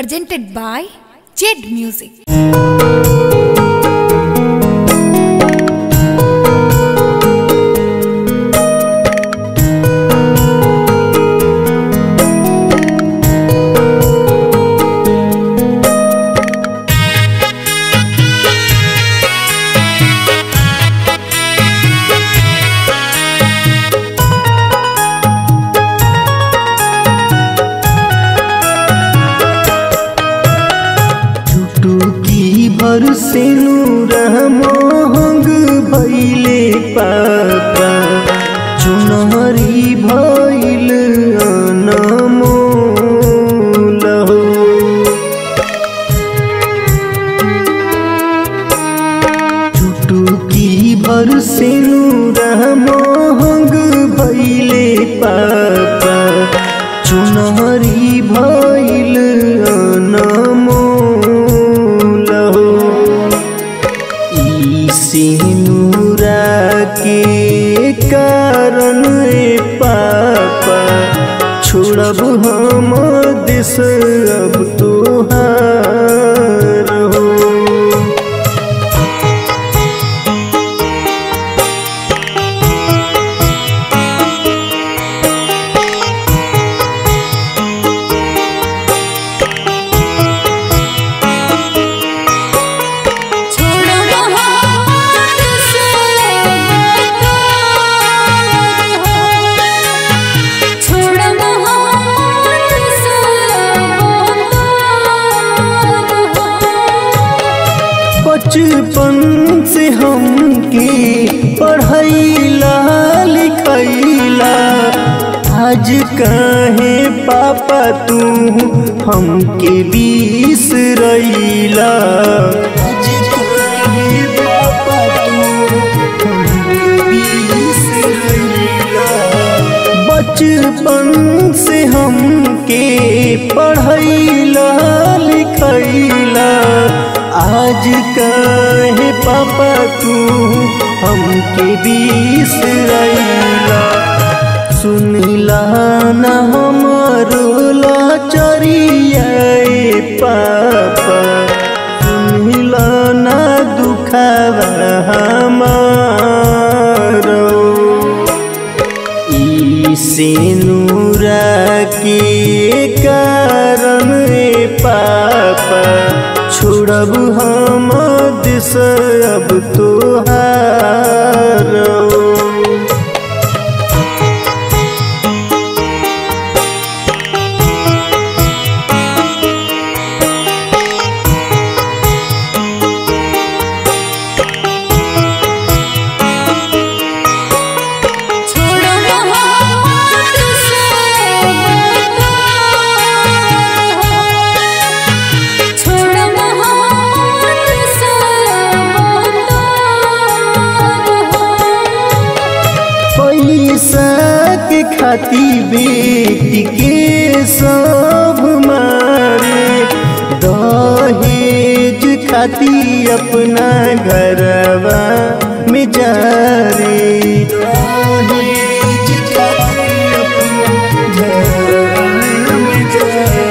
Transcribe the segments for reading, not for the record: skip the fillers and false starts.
presented by Zed Music। से नूरह मोहंग भैले पापा चुनहरी भैल अनमोल हो। चुटुकी भर से नूरह मोहंग भैले पापा चुनहरी भैल अनमोल। सिनुरा के कारण पापा छोड़ब हम देश अब तोहार हो। बचपन से हमके पढ़ैला लिखैला आज काहे पापा तू हमके बिसरैला। आज काहे पापा तू हमके बिसरैला। बचपन से हमके पढ़ैला लिखैला आज काहे पापा तू हमके बिसरैला। सुनिला ना हमारो लाचारिया पापा सुनिला ना दुखावा हमारो। ई सिनुरा के कारण पापा छोड़ब हम दिस अब तोहार हो। के खाती बेटी के सब मारे दहेज खाती अपना घरवा में जा रे। दहेज खाती अपना घरवा में जा रे।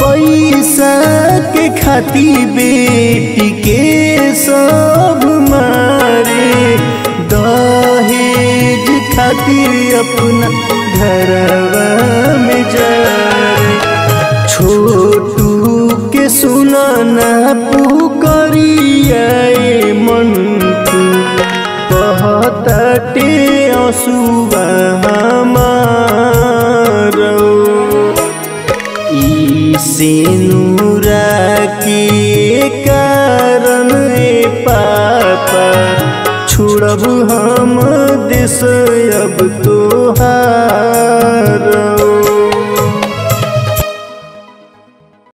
पैसा के खाती बेटी के सब मारे दहेज खातिर अपना घरवा में जा रे। छोटू के सुना ना पुकारिया मन तू कहताटे आंसुआ हमार हो। ई सिनुरा के कारण पापा छोड़ब हम देश अब तोहार हो।